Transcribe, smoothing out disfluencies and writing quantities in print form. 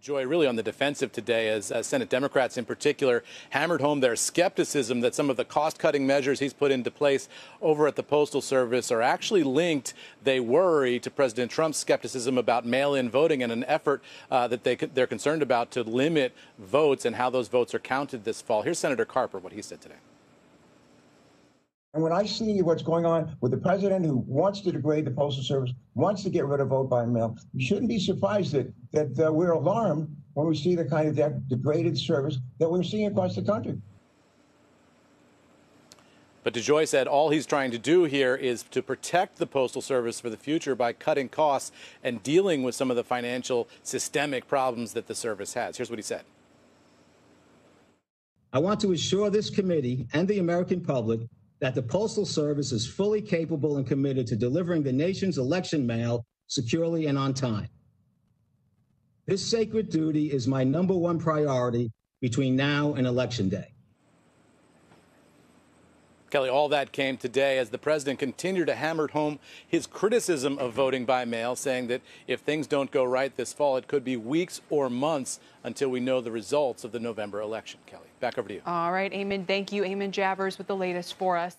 DeJoy really on the defensive today as Senate Democrats in particular hammered home their skepticism that some of the cost-cutting measures he's put into place over at the Postal Service are actually linked, they worry, to President Trump's skepticism about mail-in voting and an effort that they're concerned about to limit votes and how those votes are counted this fall. Here's Senator Carper, what he said today. And when I see what's going on with the president who wants to degrade the Postal Service, wants to get rid of vote by mail, you shouldn't be surprised that we're alarmed when we see the kind of degraded service that we're seeing across the country. But DeJoy said all he's trying to do here is to protect the Postal Service for the future by cutting costs and dealing with some of the financial systemic problems that the service has. Here's what he said. I want to assure this committee and the American public that the Postal Service is fully capable and committed to delivering the nation's election mail securely and on time. This sacred duty is my number one priority between now and Election Day. Kelly, all that came today as the president continued to hammer home his criticism of voting by mail, saying that if things don't go right this fall, it could be weeks or months until we know the results of the November election. Kelly, back over to you. All right, Eamon. Thank you, Eamon Javers, with the latest for us.